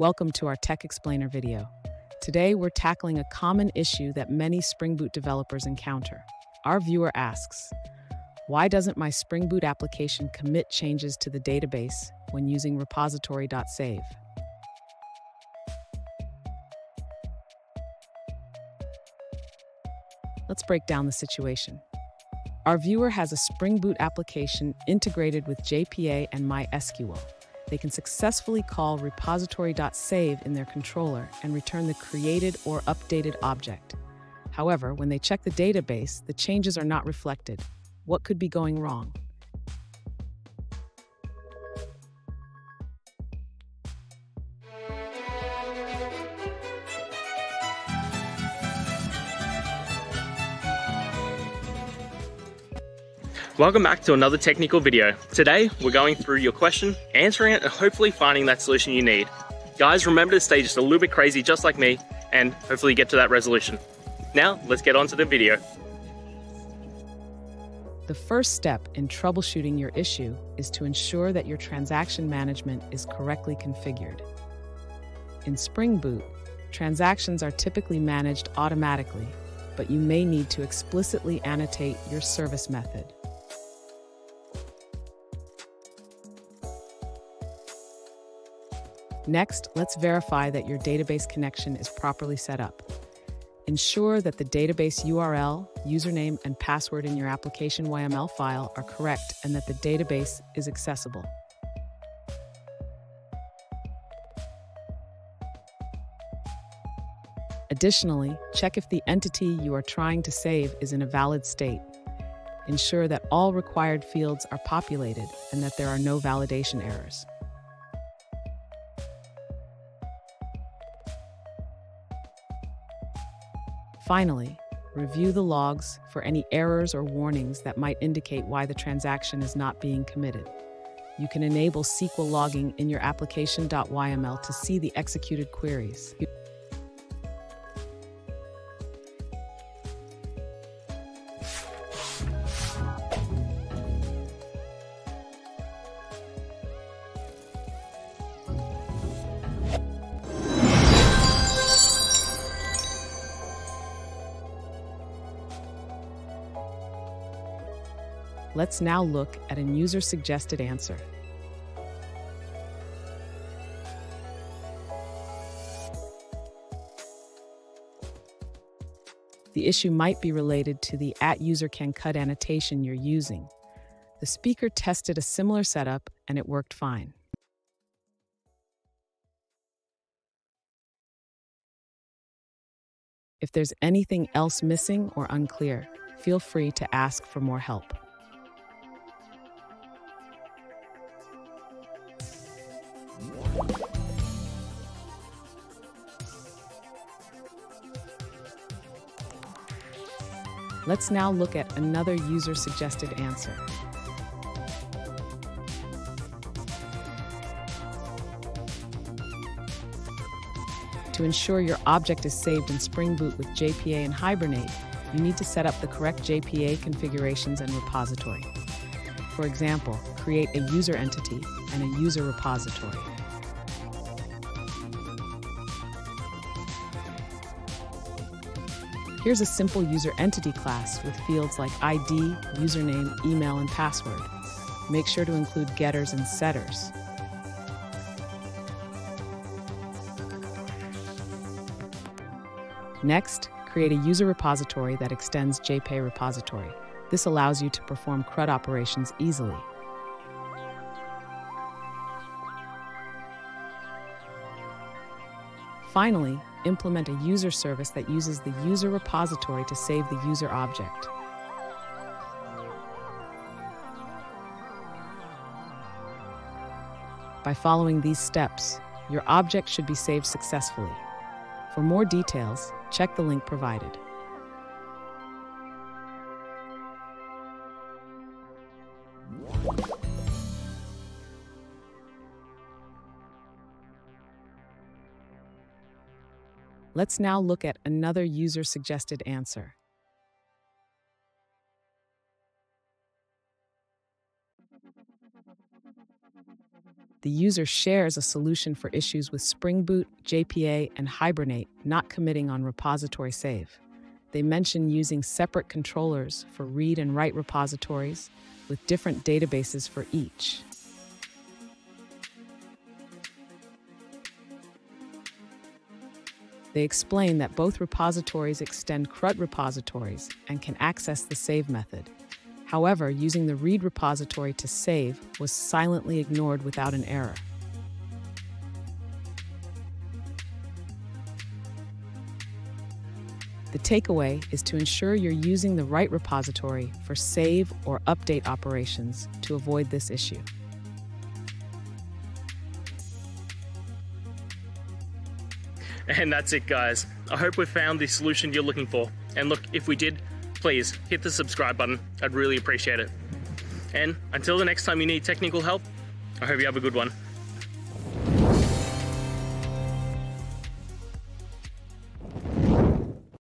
Welcome to our Tech Explainer video. Today, we're tackling a common issue that many Spring Boot developers encounter. Our viewer asks, why doesn't my Spring Boot application commit changes to the database when using repository.save? Let's break down the situation. Our viewer has a Spring Boot application integrated with JPA and MySQL. They can successfully call repository.save in their controller and return the created or updated object. However, when they check the database, the changes are not reflected. What could be going wrong? Welcome back to another technical video. Today, we're going through your question, answering it, and hopefully finding that solution you need. Guys, remember to stay just a little bit crazy, just like me, and hopefully get to that resolution. Now, let's get on to the video. The first step in troubleshooting your issue is to ensure that your transaction management is correctly configured. In Spring Boot, transactions are typically managed automatically, but you may need to explicitly annotate your service method. Next, let's verify that your database connection is properly set up. Ensure that the database URL, username, and password in your application YAML file are correct and that the database is accessible. Additionally, check if the entity you are trying to save is in a valid state. Ensure that all required fields are populated and that there are no validation errors. Finally, review the logs for any errors or warnings that might indicate why the transaction is not being committed. You can enable SQL logging in your application.yml to see the executed queries. Let's now look at a user-suggested answer. The issue might be related to the @UserCanCut annotation you're using. The speaker tested a similar setup and it worked fine. If there's anything else missing or unclear, feel free to ask for more help. Let's now look at another user-suggested answer. To ensure your object is saved in Spring Boot with JPA and Hibernate, you need to set up the correct JPA configurations and repository. For example, create a user entity and a user repository. Here's a simple user entity class with fields like ID, username, email, and password. Make sure to include getters and setters. Next, create a user repository that extends JpaRepository. This allows you to perform CRUD operations easily. Finally, implement a user service that uses the user repository to save the user object. By following these steps, your object should be saved successfully. For more details, check the link provided. Let's now look at another user-suggested answer. the user shares a solution for issues with Spring Boot, JPA, and Hibernate not committing on repository save. They mention using separate controllers for read and write repositories with different databases for each. They explain that both repositories extend CRUD repositories and can access the save method. However, using the read repository to save was silently ignored without an error. The takeaway is to ensure you're using the right repository for save or update operations to avoid this issue. And that's it, guys. I hope we found the solution you're looking for. And look, if we did, please hit the subscribe button. I'd really appreciate it. And until the next time you need technical help, I hope you have a good one.